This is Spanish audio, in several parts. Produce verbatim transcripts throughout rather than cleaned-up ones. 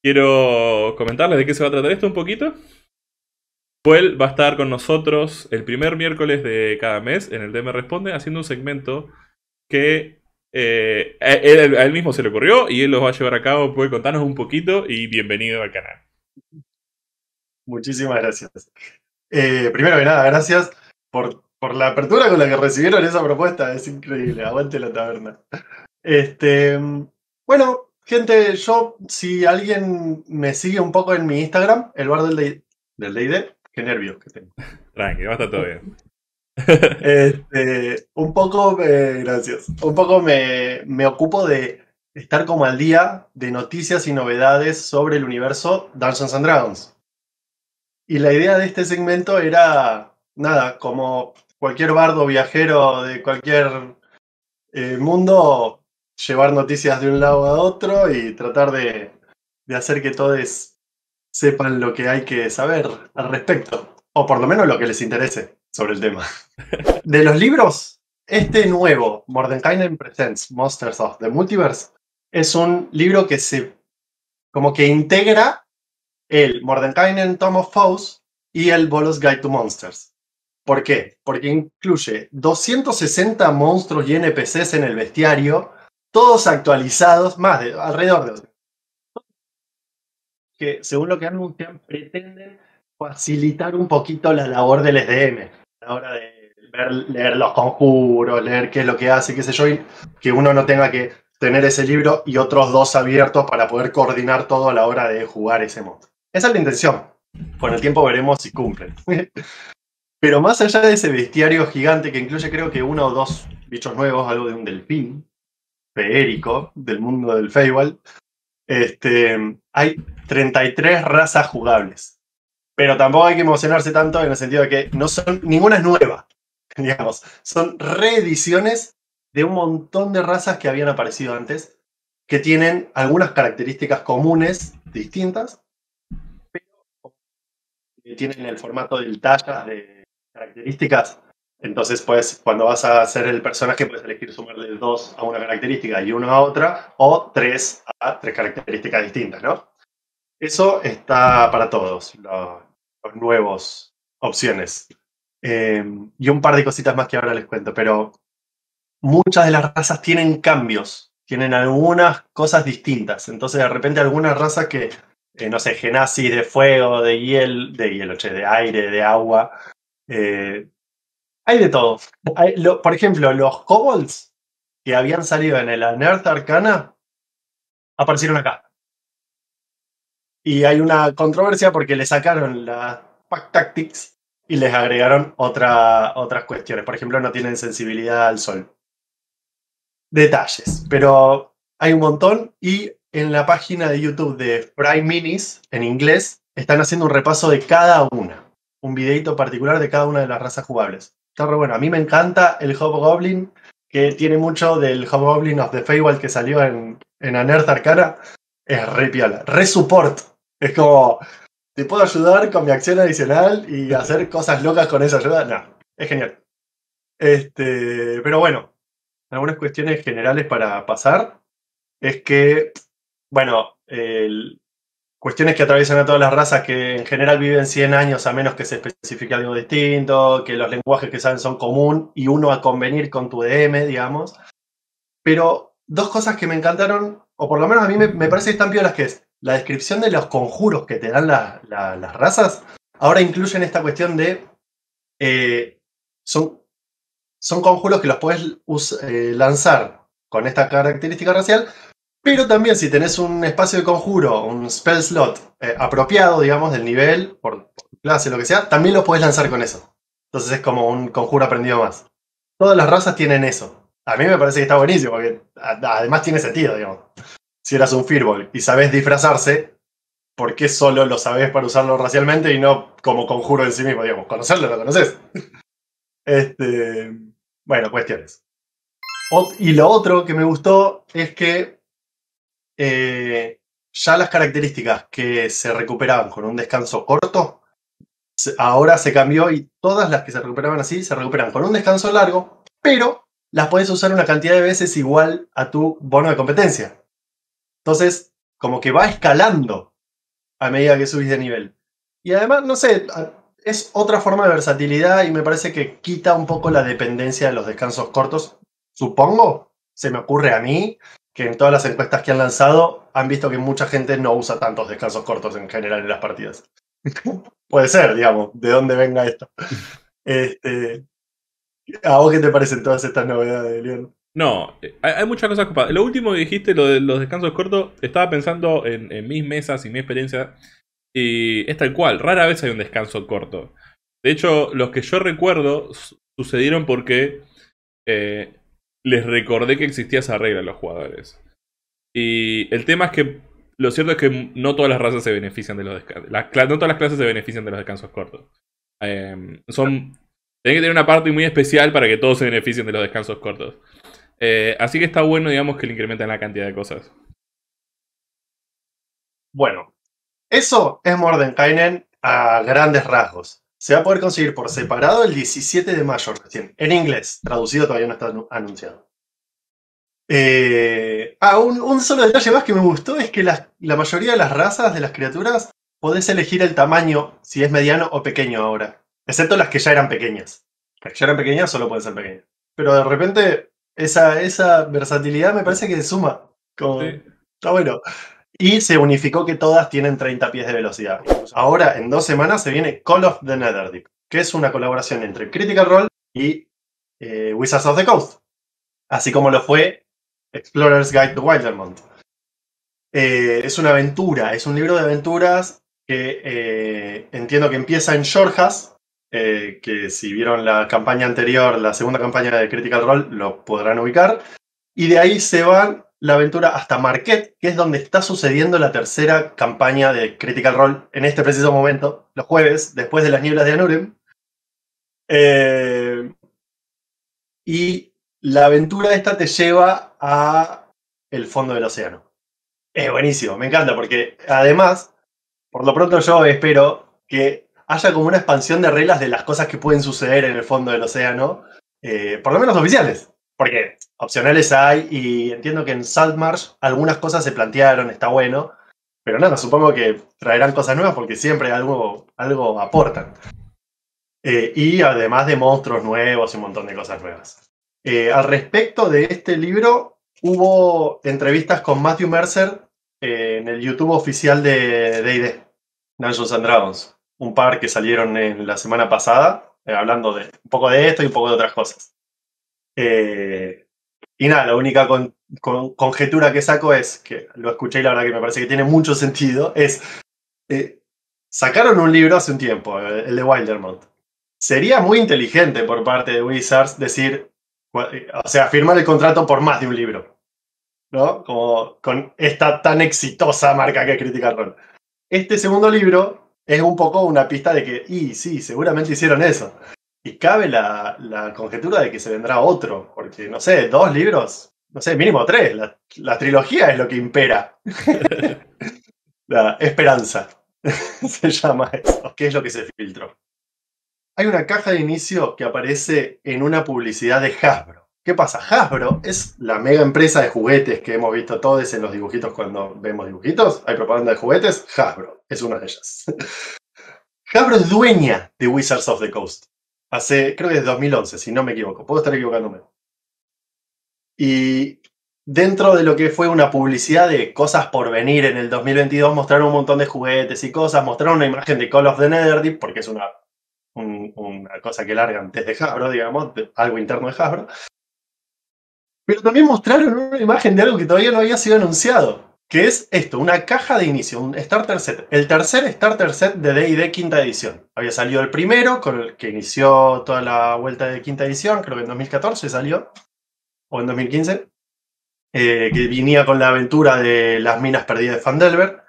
Quiero comentarles de qué se va a tratar esto un poquito. Joel va a estar con nosotros el primer miércoles de cada mes en el D M Responde haciendo un segmento que eh, a, él, a él mismo se le ocurrió y él los va a llevar a cabo. Puede contarnos un poquito y bienvenido al canal. Muchísimas gracias. Eh, primero que nada, gracias por, por la apertura con la que recibieron esa propuesta. Es increíble. Aguante la taberna. Este, bueno, gente, yo, si alguien me sigue un poco en mi Instagram, El Bardo del D and D, qué nervios que tengo. Tranqui, va a estar todo bien. Este, un poco, eh, gracias. Un poco me, me ocupo de estar como al día de noticias y novedades sobre el universo Dungeons and Dragons. Y la idea de este segmento era, nada, como cualquier bardo viajero de cualquier eh, mundo, llevar noticias de un lado a otro y tratar de, de hacer que todos sepan lo que hay que saber al respecto, o por lo menos lo que les interese sobre el tema. De los libros, este nuevo, Mordenkainen Presents Monsters of the Multiverse, es un libro que se, como que integra el Mordenkainen Tome of Foes y el Volo's Guide to Monsters. ¿Por qué? Porque incluye doscientos sesenta monstruos y N P Cs en el bestiario, todos actualizados, más de alrededor de... que según lo que anuncian, pretenden facilitar un poquito la labor del S D M, a la hora de ver, leer los conjuros, leer qué es lo que hace, qué sé yo, y que uno no tenga que tener ese libro y otros dos abiertos para poder coordinar todo a la hora de jugar ese monstruo. Esa es la intención. Con el tiempo veremos si cumplen. Pero más allá de ese bestiario gigante que incluye creo que uno o dos bichos nuevos, algo de un delfín feérico del mundo del Feywild, Este, hay treinta y tres razas jugables. Pero tampoco hay que emocionarse tanto en el sentido de que no son, ninguna es nueva, digamos. Son reediciones de un montón de razas que habían aparecido antes, que tienen algunas características comunes, distintas, pero tienen el formato del Tasha de características. Entonces, pues, cuando vas a hacer el personaje, puedes elegir sumarle dos a una característica y uno a otra, o tres a tres características distintas, ¿no? Eso está para todos, los, los nuevos opciones. Eh, y un par de cositas más que ahora les cuento, pero muchas de las razas tienen cambios, tienen algunas cosas distintas. Entonces, de repente, algunas razas que, eh, no sé, genasi de fuego, de hielo, de hielo, che, de aire, de agua... Eh, Hay de todo. Hay, lo, por ejemplo, los kobolds que habían salido en el Unearthed Arcana aparecieron acá. Y hay una controversia porque le sacaron las Pack Tactics y les agregaron otra, otras cuestiones. Por ejemplo, no tienen sensibilidad al sol. Detalles. Pero hay un montón. Y en la página de YouTube de Fry Minis, en inglés, están haciendo un repaso de cada una. Un videito particular de cada una de las razas jugables. Está re bueno. A mí me encanta el Hobgoblin, que tiene mucho del Hobgoblin of the Feywild que salió en, en Unearthed Arcana. Es re piola, re support. Es como, te puedo ayudar con mi acción adicional y hacer cosas locas con esa ayuda. No, es genial. Este, pero bueno, algunas cuestiones generales para pasar es que, bueno, el, cuestiones que atraviesan a todas las razas, que en general viven cien años a menos que se especifique algo distinto, que los lenguajes que saben son común y uno a convenir con tu D M, digamos. Pero dos cosas que me encantaron, o por lo menos a mí me, me parece que están piolas, que es la descripción de los conjuros que te dan la, la, las razas. Ahora incluyen esta cuestión de... Eh, son, son conjuros que los podés us, eh, lanzar con esta característica racial. Pero también si tenés un espacio de conjuro, un spell slot eh, apropiado, digamos, del nivel, por, por clase, lo que sea, también lo podés lanzar con eso. Entonces es como un conjuro aprendido más. Todas las razas tienen eso. A mí me parece que está buenísimo, porque a, además tiene sentido, digamos. Si eras un Firbolg y sabés disfrazarse, ¿por qué solo lo sabés para usarlo racialmente y no como conjuro en sí mismo, digamos? Conocerlo lo conocés. Este, bueno, cuestiones. Ot- y lo otro que me gustó es que Eh, ya las características que se recuperaban con un descanso corto ahora se cambió y todas las que se recuperaban así se recuperan con un descanso largo, pero las podés usar una cantidad de veces igual a tu bono de competencia. Entonces, como que va escalando a medida que subís de nivel. Y además, no sé, es otra forma de versatilidad y me parece que quita un poco la dependencia de los descansos cortos. Supongo, se me ocurre a mí, que en todas las encuestas que han lanzado han visto que mucha gente no usa tantos descansos cortos en general en las partidas. Puede ser, digamos, de dónde venga esto. Este, ¿a vos qué te parecen todas estas novedades, Leon? No, hay muchas cosas ocupadas. Lo último que dijiste, lo de los descansos cortos, estaba pensando en, en mis mesas y mi experiencia, y es tal cual, rara vez hay un descanso corto. De hecho, los que yo recuerdo sucedieron porque eh, les recordé que existía esa regla a los jugadores. Y el tema es que lo cierto es que no todas las razas se benefician de los descansos. No todas las clases se benefician de los descansos cortos. Eh, son... Tienen que tener una parte muy especial para que todos se beneficien de los descansos cortos. Eh, así que está bueno, digamos, que le incrementan la cantidad de cosas. Bueno, eso es Mordenkainen a grandes rasgos. Se va a poder conseguir por separado el diecisiete de mayo recién, en inglés. Traducido todavía no está anunciado. Eh, ah, un, un solo detalle más que me gustó es que la, la mayoría de las razas de las criaturas podés elegir el tamaño, si es mediano o pequeño ahora. Excepto las que ya eran pequeñas. Las que ya eran pequeñas solo pueden ser pequeñas. Pero de repente esa, esa versatilidad me parece que se suma. Como, sí. Está bueno. Y se unificó que todas tienen treinta pies de velocidad. Ahora, en dos semanas, se viene Call of the Netherdeep, que es una colaboración entre Critical Role y eh, Wizards of the Coast. Así como lo fue Explorer's Guide to Wildermont. Eh, es una aventura, es un libro de aventuras que eh, entiendo que empieza en Shorthass. Eh, que si vieron la campaña anterior, la segunda campaña de Critical Role, lo podrán ubicar. Y de ahí se va la aventura hasta Marquette, que es donde está sucediendo la tercera campaña de Critical Role en este preciso momento, los jueves, después de las nieblas de Anurem. Eh, y la aventura esta te lleva a el fondo del océano. Es buenísimo, me encanta, porque además, por lo pronto yo espero que haya como una expansión de reglas de las cosas que pueden suceder en el fondo del océano, eh, por lo menos oficiales, porque opcionales hay, y entiendo que en Saltmarsh algunas cosas se plantearon, está bueno, pero nada, supongo que traerán cosas nuevas porque siempre algo, algo aportan. Eh, y además de monstruos nuevos y un montón de cosas nuevas. Eh, al respecto de este libro, hubo entrevistas con Matthew Mercer eh, en el YouTube oficial de D and D, Dungeons and Dragons. Un par que salieron en la semana pasada, eh, hablando de un poco de esto y un poco de otras cosas. Eh, y nada, la única con, con, conjetura que saco es, que lo escuché y la verdad que me parece que tiene mucho sentido, es, eh, sacaron un libro hace un tiempo, el de Wildermont. Sería muy inteligente por parte de Wizards decir, o sea, firmar el contrato por más de un libro, ¿no? Como con esta tan exitosa marca que Critical Role. Este segundo libro es un poco una pista de que, y sí, seguramente hicieron eso. Y cabe la, la conjetura de que se vendrá otro, porque, no sé, dos libros, no sé, mínimo tres. La, la trilogía es lo que impera. La esperanza se llama eso, que es lo que se filtró. Hay una caja de inicio que aparece en una publicidad de Hasbro. ¿Qué pasa? Hasbro es la mega empresa de juguetes que hemos visto todos en los dibujitos cuando vemos dibujitos. Hay propaganda de juguetes. Hasbro es una de ellas. Hasbro es dueña de Wizards of the Coast. Hace, creo que desde dos mil once, si no me equivoco. Puedo estar equivocándome. Y dentro de lo que fue una publicidad de cosas por venir en el dos mil veintidós, mostraron un montón de juguetes y cosas. Mostraron una imagen de Call of the Netherdeep, porque es una, un, una cosa que largan desde Hasbro, digamos, de, algo interno de Hasbro. Pero también mostraron una imagen de algo que todavía no había sido anunciado, que es esto, una caja de inicio, un starter set, el tercer starter set de D and D quinta edición. Había salido el primero, con el que inició toda la vuelta de quinta edición, creo que en dos mil catorce salió, o en dos mil quince, eh, que venía con la aventura de Las minas perdidas de Phandelver,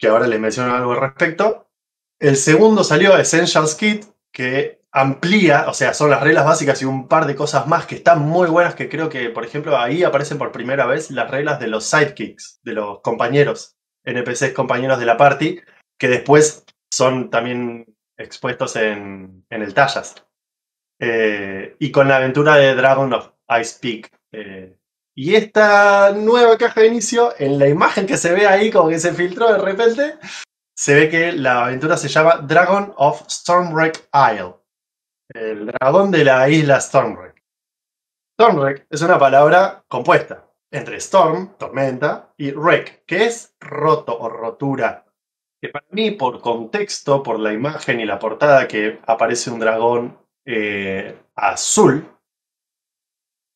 que ahora les menciono algo al respecto. El segundo salió Essentials Kit, que amplía, o sea, son las reglas básicas y un par de cosas más que están muy buenas, que creo que, por ejemplo, ahí aparecen por primera vez las reglas de los sidekicks, de los compañeros, N P Cs, compañeros de la party, que después son también expuestos en, en el Tallas. Eh, y con la aventura de Dragon of Ice Peak. Eh, y esta nueva caja de inicio, en la imagen que se ve ahí, como que se filtró de repente, se ve que la aventura se llama Dragon of Stormwreck Isle. El dragón de la isla Stormwreck. Stormwreck es una palabra compuesta entre storm, tormenta, y wreck, que es roto o rotura. Que para mí, por contexto, por la imagen y la portada, que aparece un dragón eh, azul.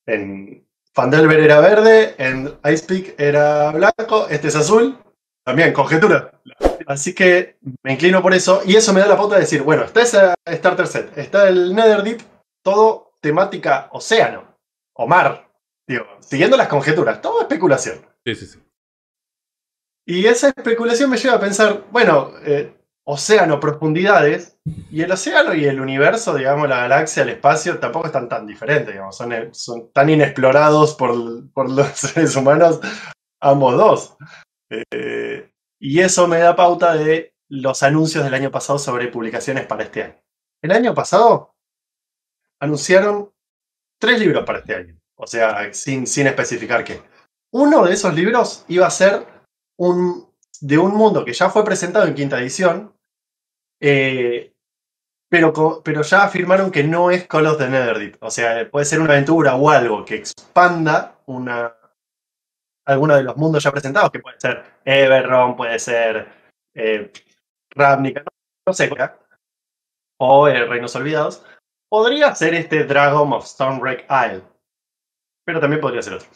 En Phandelver era verde, en Ice Peak era blanco, este es azul. También, conjetura. Así que me inclino por eso, y eso me da la pauta de decir, bueno, está ese starter set, está el Netherdeep, todo temática océano, o mar, digo, siguiendo las conjeturas, todo especulación. Sí, sí, sí. Y esa especulación me lleva a pensar, bueno, eh, océano, profundidades, y el océano y el universo, digamos, la galaxia, el espacio, tampoco están tan diferentes, digamos, son, son tan inexplorados por, por los seres humanos, ambos dos. Eh, y eso me da pauta de los anuncios del año pasado sobre publicaciones para este año. El año pasado anunciaron tres libros para este año, o sea, sin, sin especificar qué. Uno de esos libros iba a ser un, de un mundo que ya fue presentado en quinta edición, eh, pero, pero ya afirmaron que no es Call of the Netherdeep. O sea, puede ser una aventura o algo que expanda una... algunos de los mundos ya presentados, que puede ser Everron, puede ser eh, Ravnica, no, no sé, o eh, Reinos Olvidados, podría ser este Dragon of Stormwreck Isle, pero también podría ser otro.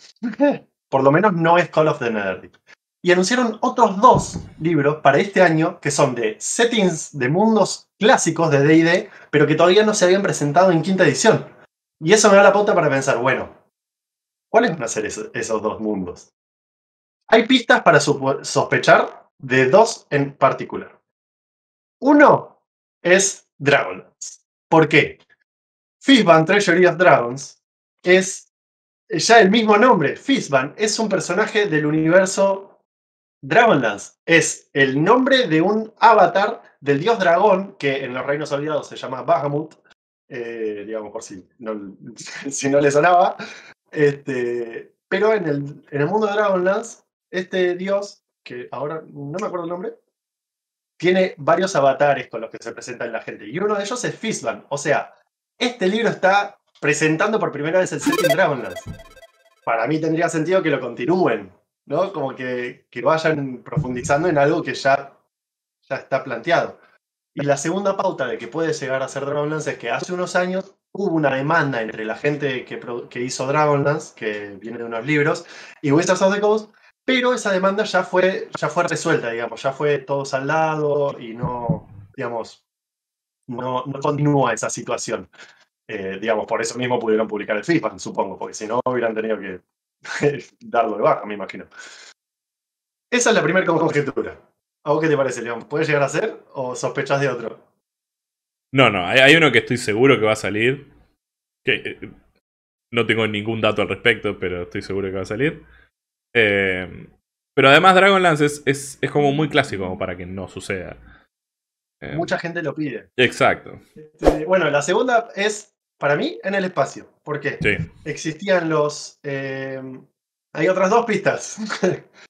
Por lo menos no es Call of the Netherdeep. Y anunciaron otros dos libros para este año, que son de settings de mundos clásicos de D and D, pero que todavía no se habían presentado en quinta edición. Y eso me da la pauta para pensar, bueno, ¿cuáles van a ser esos, esos dos mundos? Hay pistas para sospechar de dos en particular. Uno es Dragonlance. ¿Por qué? Fizban, Treasury of Dragons, es ya el mismo nombre. Fizban es un personaje del universo Dragonlance. Es el nombre de un avatar del dios dragón, que en los Reinos Olvidados se llama Bahamut, eh, digamos por si no, si no le sonaba. Este, pero en el, en el mundo de Dragonlance, este dios, que ahora no me acuerdo el nombre, tiene varios avatares con los que se presentan la gente, y uno de ellos es Fizban. O sea, este libro está presentando por primera vez el set en Dragonlance. Para mí tendría sentido que lo continúen, ¿no? Como que, que vayan profundizando en algo que ya, ya está planteado. Y la segunda pauta de que puede llegar a ser Dragonlance es que hace unos años hubo una demanda entre la gente que, que hizo Dragonlance, que viene de unos libros, y Wizards of the Coast, pero esa demanda ya fue, ya fue resuelta, digamos, ya fue todo saldado y no, digamos, no, no continúa esa situación. Eh, digamos, por eso mismo pudieron publicar el Fizban, supongo, porque si no hubieran tenido que darlo de baja, me imagino. Esa es la primera conjetura. ¿A vos qué te parece, León? ¿Puede llegar a ser o sospechás de otro? No, no, hay, hay uno que estoy seguro que va a salir. Que, eh, no tengo ningún dato al respecto, pero estoy seguro que va a salir. Eh, pero además Dragonlance es, es, es como muy clásico como para que no suceda. Eh, Mucha gente lo pide. Exacto. Este, bueno, la segunda es, para mí, en el espacio. ¿Por qué? Sí. Existían los... Eh, hay otras dos pistas.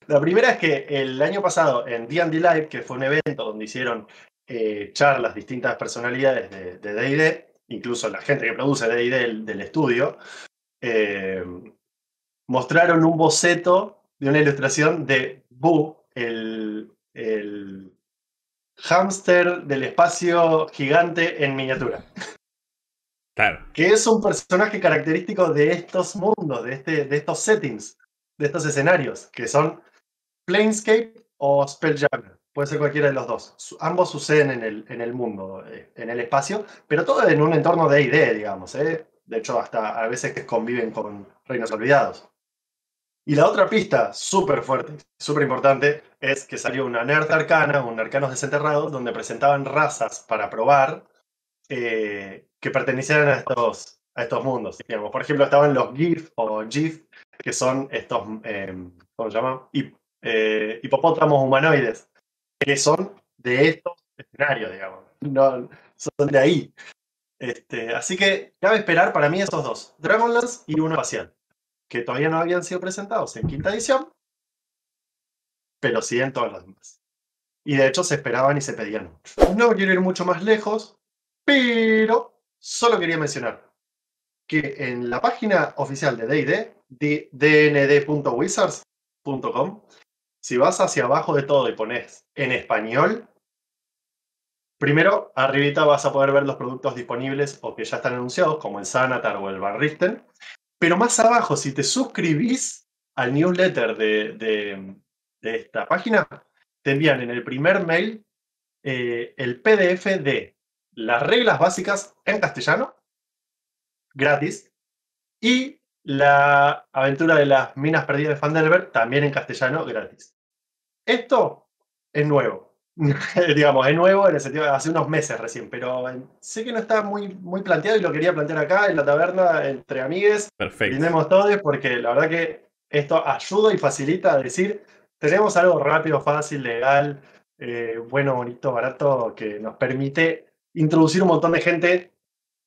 La primera es que el año pasado en D and D Live, que fue un evento donde hicieron... Eh, charlas, distintas personalidades de D and D, incluso la gente que produce D and D del, del estudio, eh, mostraron un boceto de una ilustración de Boo, el, el hámster del espacio gigante en miniatura. Claro. Que es un personaje característico de estos mundos, de, este, de estos settings, de estos escenarios, que son Planescape o Spelljammer. Puede ser cualquiera de los dos. Ambos suceden en el, en el mundo, en el espacio, pero todo en un entorno de D and D, digamos, ¿eh? De hecho, hasta a veces que conviven con Reinos Olvidados. Y la otra pista, súper fuerte, súper importante, es que salió una Unearthed Arcana, un Arcanos Desenterrados, donde presentaban razas para probar eh, que pertenecieran a estos, a estos mundos. Digamos. Por ejemplo, estaban los GIF o GIF, que son estos, eh, ¿cómo se llaman? Hip, eh, hipopótamos humanoides, que son de estos escenario, digamos. No, son de ahí. Este, así que cabe esperar para mí esos dos, Dragonlance y uno espacial, que todavía no habían sido presentados en quinta edición, pero sí en todas las demás. Y de hecho se esperaban y se pedían mucho. No quiero ir mucho más lejos, pero solo quería mencionar que en la página oficial de D and D, d n d punto wizards punto com, si vas hacia abajo de todo y pones en español, primero, arribita vas a poder ver los productos disponibles o que ya están anunciados, como el Sanatar o el Barristen. Pero más abajo, si te suscribís al newsletter de, de, de esta página, te envían en el primer mail eh, el P D F de las reglas básicas en castellano, gratis, y la aventura de las minas perdidas de Phandelver, también en castellano, gratis. Esto es nuevo. Digamos, es nuevo en el sentido de hace unos meses recién, pero sé que no está muy, muy planteado y lo quería plantear acá en la taberna entre amigues. Perfecto. Brindemos todos porque la verdad que esto ayuda y facilita a decir, tenemos algo rápido, fácil, legal, eh, bueno, bonito, barato, que nos permite introducir un montón de gente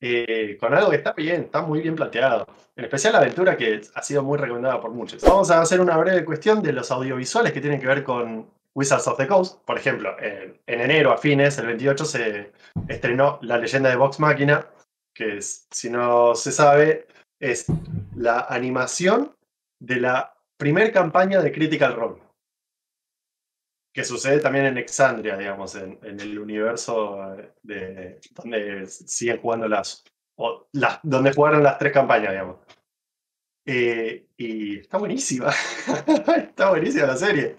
eh, con algo que está bien, está muy bien planteado. En especial la aventura que ha sido muy recomendada por muchos. Vamos a hacer una breve cuestión de los audiovisuales que tienen que ver con Wizards of the Coast. Por ejemplo, en, en enero a fines, el veintiocho, se estrenó La Leyenda de Vox Machina, que es, si no se sabe, es la animación de la primer campaña de Critical Role, que sucede también en Exandria, digamos, en, en el universo de, donde siguen jugando las, o las, donde jugaron las tres campañas, digamos. Eh, y está buenísima, está buenísima la serie.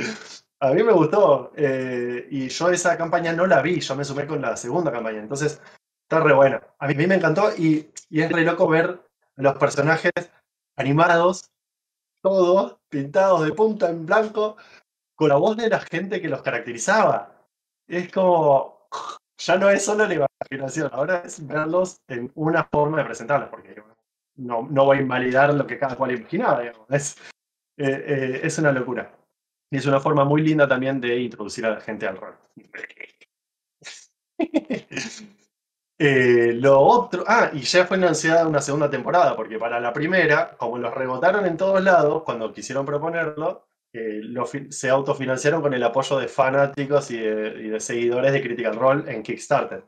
A mí me gustó, eh, y yo esa campaña no la vi, yo me sumé con la segunda campaña, entonces está re buena. A mí, a mí me encantó y, y es re loco ver los personajes animados, todos pintados de punta en blanco, con la voz de la gente que los caracterizaba. Es como, ya no es solo la imaginación, ahora es verlos en una forma de presentarlos, porque no, no voy a invalidar lo que cada cual imaginaba, digamos. Es, eh, eh, es una locura. Y es una forma muy linda también de introducir a la gente al rol. eh, lo otro... Ah, y ya fue anunciada una segunda temporada, porque para la primera, como los rebotaron en todos lados, cuando quisieron proponerlo, eh, lo, se autofinanciaron con el apoyo de fanáticos y de, y de seguidores de Critical Role en Kickstarter.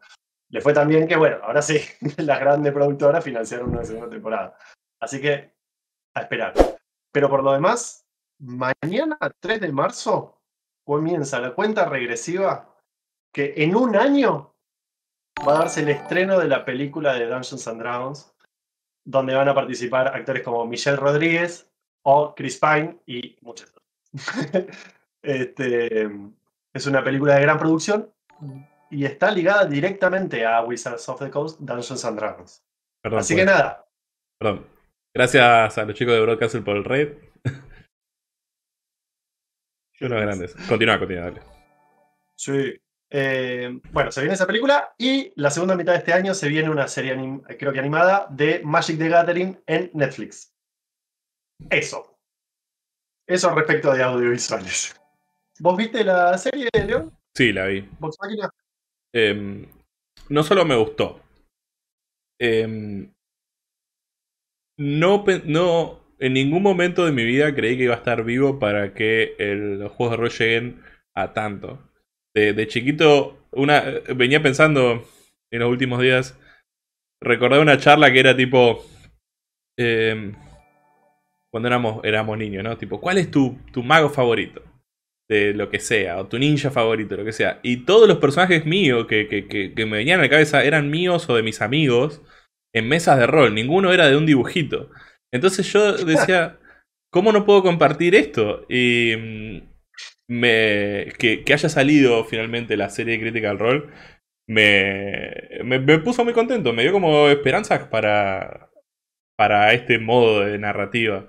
Le fue tan bien que, bueno, ahora sí, las grandes productoras financiaron una segunda temporada. Así que, a esperar. Pero por lo demás... Mañana, tres de marzo, comienza la cuenta regresiva que en un año va a darse el estreno de la película de Dungeons and Dragons, donde van a participar actores como Michelle Rodríguez o Chris Pine y muchas otras. Este, es una película de gran producción y está ligada directamente a Wizards of the Coast, Dungeons and Dragons. Perdón, Así pues, que nada. Perdón. Gracias a los chicos de Broadcastle por el raid. Unos grandes. Continúa, continúa, dale. Sí. Eh, bueno, se viene esa película y la segunda mitad de este año se viene una serie, anim- creo que animada, de Magic the Gathering en Netflix. Eso. Eso respecto de audiovisuales. ¿Vos viste la serie, León? Sí, la vi. ¿Vox Machina? Eh, no solo me gustó. Eh, no... no... En ningún momento de mi vida creí que iba a estar vivo para que el, los juegos de rol lleguen a tanto. De, de chiquito, una, venía pensando en los últimos días, recordé una charla que era tipo, eh, cuando éramos, éramos niños, ¿no? Tipo, ¿cuál es tu, tu mago favorito? De lo que sea, o tu ninja favorito, lo que sea. Y todos los personajes míos que, que, que, que me venían a la cabeza eran míos o de mis amigos en mesas de rol. Ninguno era de un dibujito. Entonces yo decía, ¿cómo no puedo compartir esto? Y me, que, que haya salido finalmente la serie de Critical Role me, me, me puso muy contento. Me dio como esperanzas para, para este modo de narrativa.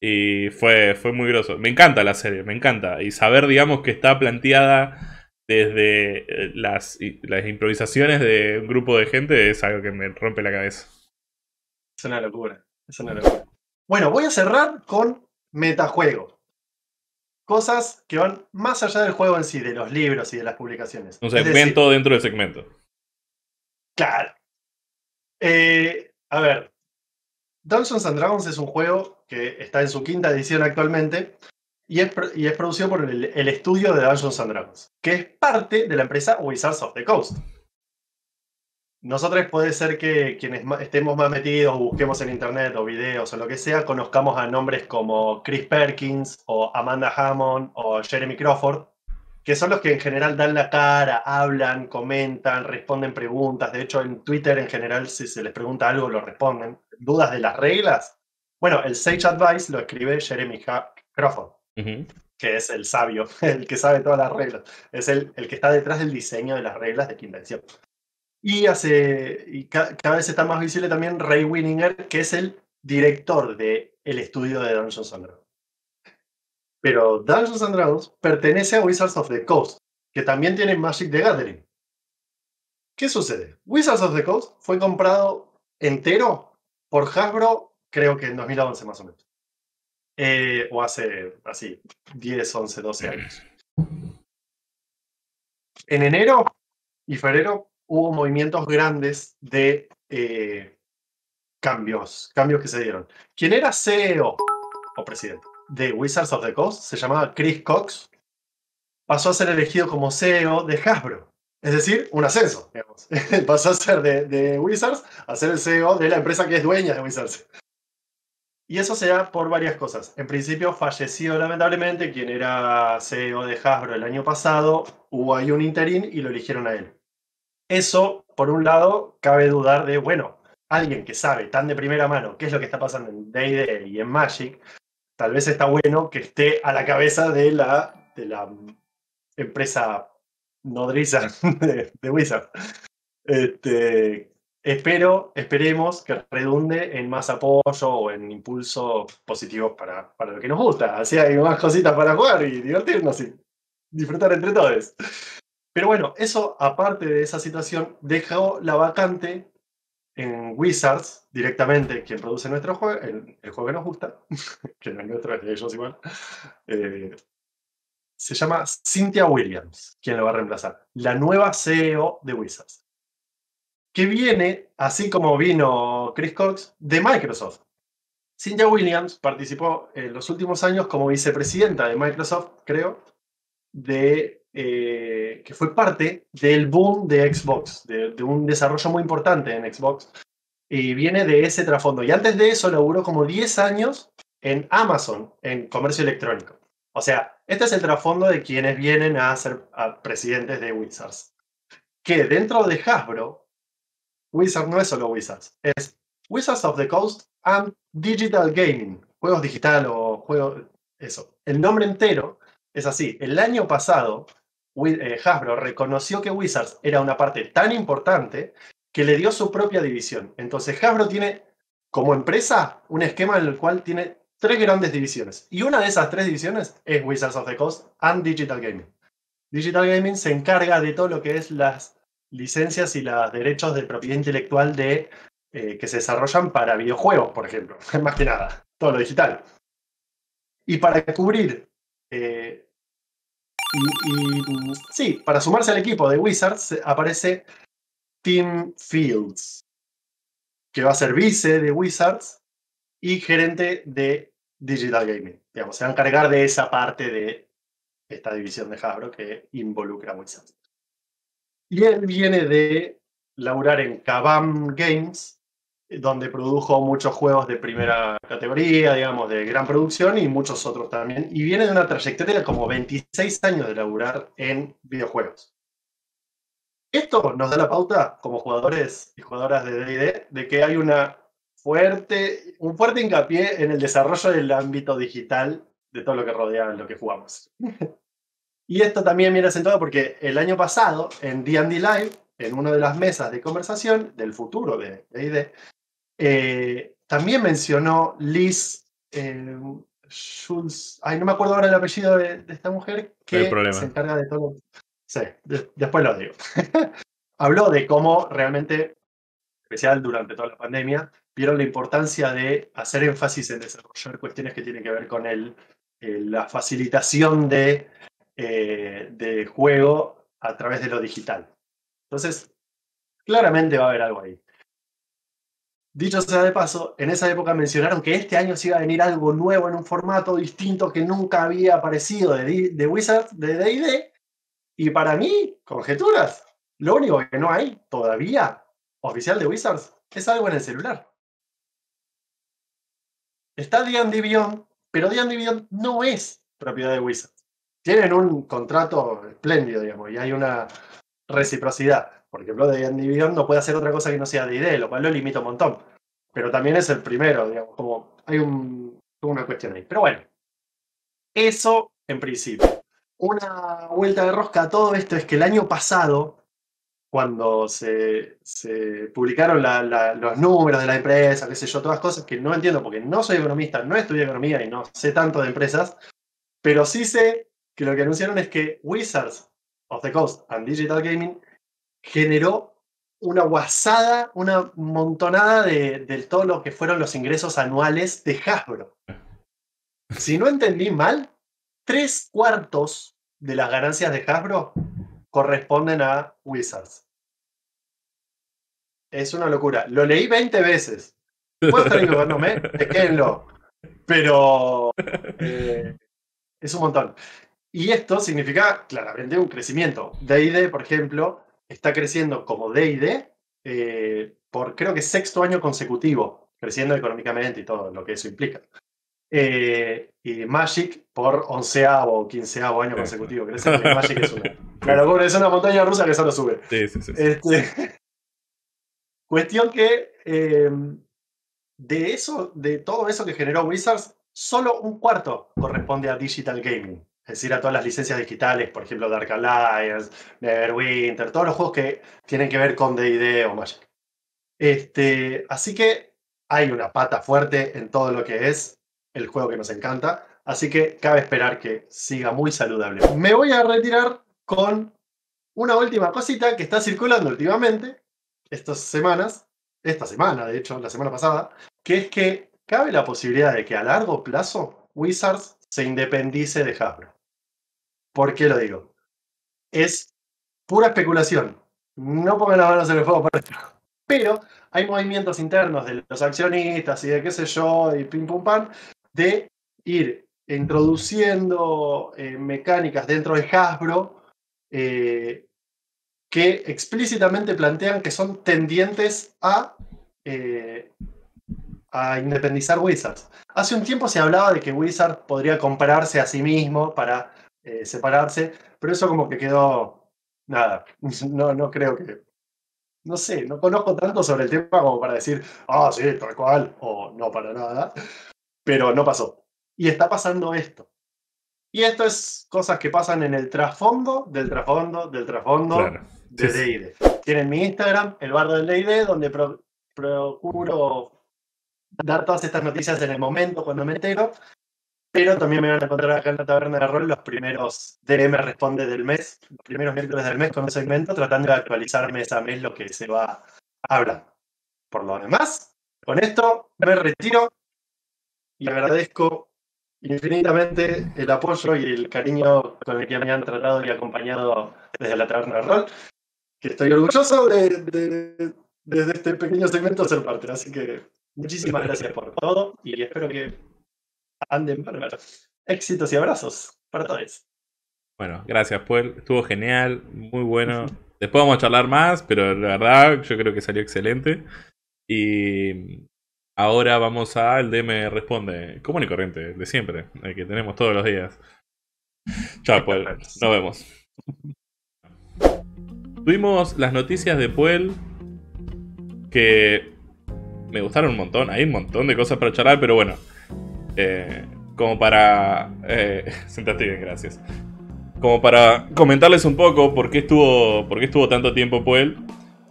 Y fue, fue muy groso. Me encanta la serie, me encanta. Y saber, digamos, que está planteada desde las, las improvisaciones de un grupo de gente es algo que me rompe la cabeza. Es una locura. Eso no lo... Bueno, voy a cerrar con metajuego. cosas que van más allá del juego en sí, de los libros y de las publicaciones. Un segmento decir, dentro del segmento. Claro. Eh, a ver, Dungeons and Dragons es un juego que está en su quinta edición actualmente y es, y es producido por el, el estudio de Dungeons and Dragons, que es parte de la empresa Wizards of the Coast. Nosotros puede ser que quienes estemos más metidos, busquemos en internet o videos o lo que sea, conozcamos a nombres como Chris Perkins o Amanda Hammond o Jeremy Crawford, que son los que en general dan la cara, hablan, comentan, responden preguntas. De hecho, en Twitter en general, si se les pregunta algo, lo responden. ¿Dudas de las reglas? Bueno, el Sage Advice lo escribe Jeremy Crawford, uh-huh. que es el sabio, el que sabe todas las reglas. Es el, el que está detrás del diseño de las reglas de quinta edición. Y, hace, y ca cada vez está más visible también Ray Winninger, que es el director del estudio de Dungeons and Dragons. Pero Dungeons and Dragons pertenece a Wizards of the Coast, que también tiene Magic the Gathering. ¿Qué sucede? Wizards of the Coast fue comprado entero por Hasbro, creo que en dos mil once más o menos. Eh, o hace, así, diez, once, doce años. En enero y febrero hubo movimientos grandes de eh, cambios, cambios que se dieron. Quien era C E O o presidente de Wizards of the Coast se llamaba Chris Cocks, pasó a ser elegido como C E O de Hasbro, es decir, un ascenso, digamos. Pasó a ser de, de Wizards a ser el C E O de la empresa que es dueña de Wizards. Y eso se da por varias cosas. En principio falleció lamentablemente quien era C E O de Hasbro el año pasado, hubo ahí un interín y lo eligieron a él. Eso, por un lado, cabe dudar de, bueno, alguien que sabe tan de primera mano qué es lo que está pasando en D and D y en Magic, tal vez está bueno que esté a la cabeza de la, de la empresa nodriza de, de Wizard. Este, espero, esperemos que redunde en más apoyo o en impulsos positivos para, para lo que nos gusta. Así hay más cositas para jugar y divertirnos y disfrutar entre todos. Pero bueno, eso, aparte de esa situación, dejó la vacante en Wizards, directamente, quien produce nuestro juego, el, el juego que nos gusta, que no es nuestro, es de ellos igual, eh, se llama Cynthia Williams, quien lo va a reemplazar, la nueva C E O de Wizards, que viene, así como vino Chris Cocks, de Microsoft. Cynthia Williams participó en los últimos años como vicepresidenta de Microsoft, creo, de... Eh, que fue parte del boom de Xbox, de, de un desarrollo muy importante en Xbox, y viene de ese trasfondo. Y antes de eso laburó como diez años en Amazon, en comercio electrónico. O sea, este es el trasfondo de quienes vienen a ser a presidentes de Wizards. Que dentro de Hasbro, Wizards no es solo Wizards, es Wizards of the Coast and Digital Gaming, juegos digital o juegos... Eso, el nombre entero es así. El año pasado... Hasbro reconoció que Wizards era una parte tan importante que le dio su propia división. Entonces Hasbro tiene como empresa un esquema en el cual tiene tres grandes divisiones, y una de esas tres divisiones es Wizards of the Coast and Digital Gaming. Digital Gaming se encarga de todo lo que es las licencias y los derechos de propiedad intelectual de, eh, que se desarrollan para videojuegos, por ejemplo, más que nada, todo lo digital. Y para cubrir eh, Y, y sí, para sumarse al equipo de Wizards aparece Tim Fields, que va a ser vice de Wizards y gerente de Digital Gaming. Digamos, se va a encargar de esa parte de esta división de Hasbro que involucra a Wizards. Y él viene de laburar en Kabam Games, donde produjo muchos juegos de primera categoría, digamos, de gran producción, y muchos otros también, y viene de una trayectoria de como veintiséis años de laburar en videojuegos. Esto nos da la pauta, como jugadores y jugadoras de D and D, de que hay una fuerte, un fuerte hincapié en el desarrollo del ámbito digital de todo lo que rodea lo que jugamos. Y esto también viene acentuado porque el año pasado, en D and D Live, en una de las mesas de conversación del futuro de D and D, Eh, también mencionó Liz eh, Schultz, ay, no me acuerdo ahora el apellido de, de esta mujer, que se encarga de todo. Sí, de, después lo digo. Habló de cómo realmente, especial durante toda la pandemia, vieron la importancia de hacer énfasis en desarrollar cuestiones que tienen que ver con el eh, la facilitación de, eh, de juego a través de lo digital. Entonces, claramente va a haber algo ahí. Dicho sea de paso, en esa época mencionaron que este año se iba a venir algo nuevo en un formato distinto que nunca había aparecido de, de Wizards, de D and D, y para mí, conjeturas. Lo único que no hay todavía oficial de Wizards es algo en el celular. Está D and D Beyond, pero D and D Beyond no es propiedad de Wizards. Tienen un contrato espléndido, digamos, y hay una reciprocidad. Por ejemplo, D and D Beyond no puede hacer otra cosa que no sea D and D, lo cual lo limita un montón. Pero también es el primero, digamos, como hay un, una cuestión ahí. Pero bueno, eso en principio. Una vuelta de rosca a todo esto es que el año pasado, cuando se, se publicaron la, la, los números de la empresa, qué sé yo, todas cosas que no entiendo porque no soy economista, no estudié economía y no sé tanto de empresas, pero sí sé que lo que anunciaron es que Wizards of the Coast and Digital Gaming generó una guasada, una montonada de, de todo lo que fueron los ingresos anuales de Hasbro. Si no entendí mal, tres cuartos de las ganancias de Hasbro corresponden a Wizards. Es una locura. Lo leí veinte veces. Puedo estar equivocándome, déjenlo. Pero eh, es un montón. Y esto significa claramente un crecimiento. D and D, por ejemplo, está creciendo como D and D eh, por creo que sexto año consecutivo, creciendo económicamente y todo lo que eso implica. Eh, y Magic por onceavo o quinceavo año consecutivo. Creciendo. Magic es una, claro, es una montaña rusa que solo sube. Sí, sí, sí. Este, cuestión que eh, de eso, de todo eso que generó Wizards, solo un cuarto corresponde a Digital Gaming. Es decir, a todas las licencias digitales, por ejemplo, Dark Alliance, Neverwinter, todos los juegos que tienen que ver con D and D o Magic. Este, así que hay una pata fuerte en todo lo que es el juego que nos encanta. Así que cabe esperar que siga muy saludable. Me voy a retirar con una última cosita que está circulando últimamente, estas semanas, esta semana, de hecho, la semana pasada, que es que cabe la posibilidad de que a largo plazo Wizards se independice de Hasbro. ¿Por qué lo digo? Es pura especulación. No pongan las manos en el fuego por esto. Pero hay movimientos internos de los accionistas y de qué sé yo, y pim pum pam, de ir introduciendo eh, mecánicas dentro de Hasbro eh, que explícitamente plantean que son tendientes a, eh, a independizar Wizards. Hace un tiempo se hablaba de que Wizards podría compararse a sí mismo para eh, separarse, pero eso como que quedó... Nada, no, no creo que... No sé, no conozco tanto sobre el tema como para decir, ah, oh, sí, tal cual, o no para nada, pero no pasó. Y está pasando esto. Y esto es cosas que pasan en el trasfondo, del trasfondo, del trasfondo claro. de D and D. Sí. Tienen mi Instagram, El Bardo del D and D, donde pro, procuro dar todas estas noticias en el momento cuando me entero, pero también me van a encontrar acá en La Taberna de Rol los primeros D M Responde del mes, los primeros miércoles del mes con un segmento, tratando de actualizar mes a mes lo que se va a hablar. Por lo demás, con esto me retiro y agradezco infinitamente el apoyo y el cariño con el que me han tratado y acompañado desde La Taberna de Rol, que estoy orgulloso de, de, de, de este pequeño segmento ser parte, así que muchísimas gracias por todo y espero que anden bárbaro. Éxitos y abrazos para todos. Bueno, gracias, Puel. Estuvo genial, muy bueno. Después vamos a charlar más, pero la verdad yo creo que salió excelente. Y ahora vamos al D M Responde. Común y corriente, de siempre, el que tenemos todos los días. Chao, Puel. Nos vemos. Tuvimos las noticias de Puel que me gustaron un montón. Hay un montón de cosas para charlar, pero bueno. Eh, como para... Eh, sentate bien, gracias. Como para comentarles un poco por qué estuvo, por qué estuvo tanto tiempo Puel.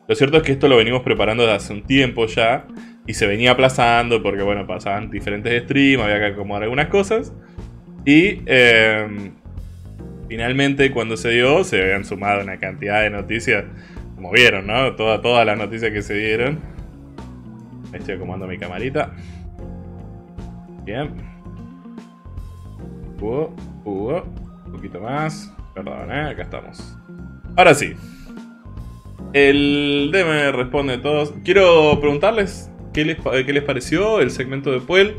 Lo cierto es que esto lo venimos preparando desde hace un tiempo ya. Y se venía aplazando porque, bueno, pasaban diferentes streams, había que acomodar algunas cosas. Y eh, finalmente cuando se dio, se habían sumado una cantidad de noticias. Como vieron, ¿no? Toda, todas las noticias que se dieron. Ahí estoy acomodando mi camarita. Bien. Uh, uh, un poquito más. Perdón, ¿eh? Acá estamos. Ahora sí. El D M responde a todos. Quiero preguntarles qué les, qué les pareció el segmento de Puel.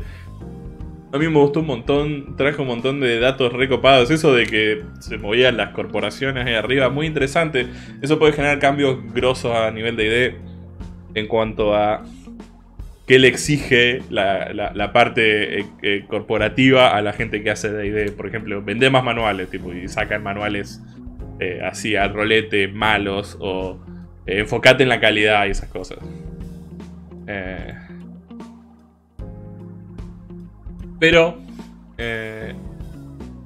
A mí me gustó un montón, trajo un montón de datos recopados. Eso de que se movían las corporaciones ahí arriba, muy interesante. Eso puede generar cambios grosos a nivel de D and D en cuanto a qué le exige la, la, la parte eh, eh, corporativa a la gente que hace D and D. Por ejemplo, vende más manuales, tipo, y sacan manuales eh, así al rolete, malos, o eh, enfocate en la calidad y esas cosas. Eh... Pero eh,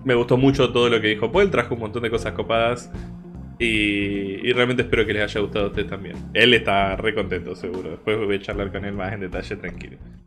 me gustó mucho todo lo que dijo Puel, trajo un montón de cosas copadas y, y realmente espero que les haya gustado a ustedes también. Él está re contento seguro, después voy a charlar con él más en detalle tranquilo.